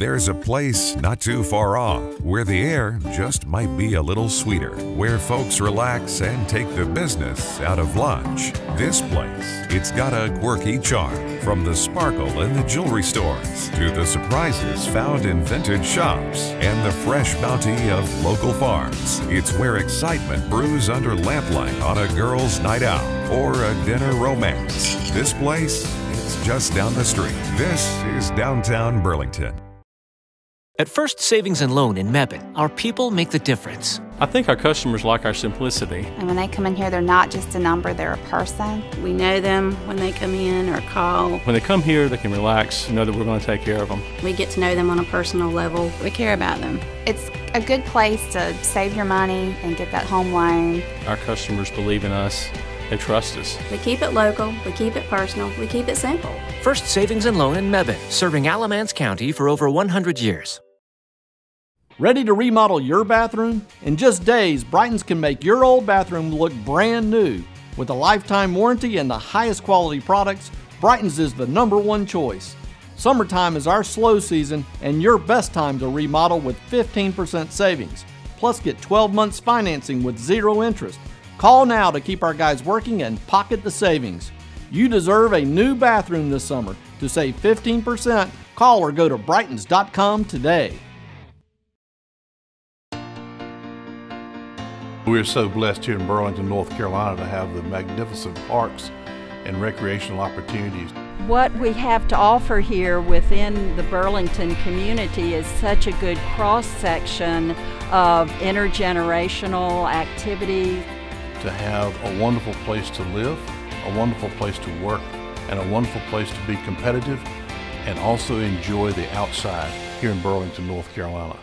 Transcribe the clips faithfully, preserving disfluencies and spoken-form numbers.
There's a place not too far off where the air just might be a little sweeter, where folks relax and take the business out of lunch. This place, it's got a quirky charm, from the sparkle in the jewelry stores to the surprises found in vintage shops and the fresh bounty of local farms. It's where excitement brews under lamplight on a girl's night out or a dinner romance. This place, it's just down the street. This is downtown Burlington. At First Savings and Loan in Mebane, our people make the difference. I think our customers like our simplicity. And when they come in here, they're not just a number, they're a person. We know them when they come in or call. When they come here, they can relax and know that we're going to take care of them. We get to know them on a personal level. We care about them. It's a good place to save your money and get that home loan. Our customers believe in us. They trust us. We keep it local, we keep it personal, we keep it simple. First Savings and Loan in Mebane, serving Alamance County for over one hundred years. Ready to remodel your bathroom? In just days, Brighton's can make your old bathroom look brand new. With a lifetime warranty and the highest quality products, Brighton's is the number one choice. Summertime is our slow season and your best time to remodel with fifteen percent savings. Plus, get twelve months financing with zero interest. Call now to keep our guys working and pocket the savings. You deserve a new bathroom this summer. To save fifteen percent, call or go to brightons dot com today. We're so blessed here in Burlington, North Carolina, to have the magnificent parks and recreational opportunities. What we have to offer here within the Burlington community is such a good cross-section of intergenerational activity. To have a wonderful place to live, a wonderful place to work, and a wonderful place to be competitive and also enjoy the outside here in Burlington, North Carolina.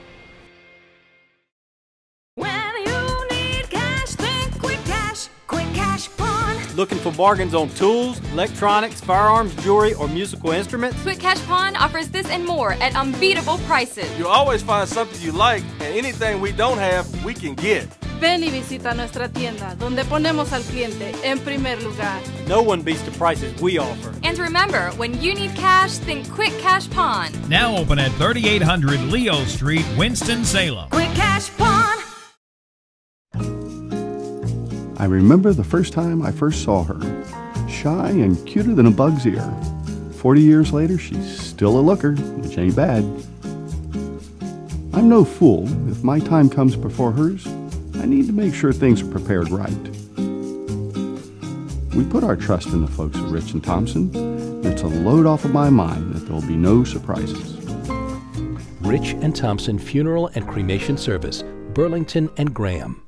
Looking for bargains on tools, electronics, firearms, jewelry, or musical instruments? Quick Cash Pawn offers this and more at unbeatable prices. You'll always find something you like, and anything we don't have, we can get. Ven y visita nuestra tienda, donde ponemos al cliente en primer lugar. No one beats the prices we offer. And remember, when you need cash, think Quick Cash Pawn. Now open at thirty-eight hundred Leo Street, Winston-Salem. Quick Cash Pawn. I remember the first time I first saw her, shy and cuter than a bug's ear. forty years later, she's still a looker, which ain't bad. I'm no fool. If my time comes before hers, I need to make sure things are prepared right. We put our trust in the folks at Rich and Thompson, and it's a load off of my mind that there'll be no surprises. Rich and Thompson Funeral and Cremation Service, Burlington and Graham.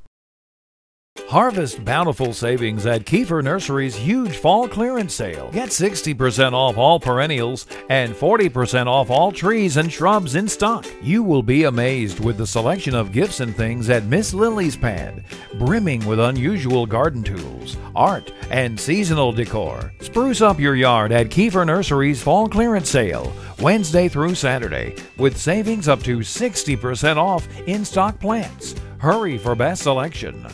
Harvest bountiful savings at Kiefer Nursery's huge fall clearance sale. Get sixty percent off all perennials and forty percent off all trees and shrubs in stock. You will be amazed with the selection of gifts and things at Miss Lily's Pad, brimming with unusual garden tools, art, and seasonal decor. Spruce up your yard at Kiefer Nursery's fall clearance sale, Wednesday through Saturday, with savings up to sixty percent off in stock plants. Hurry for best selection.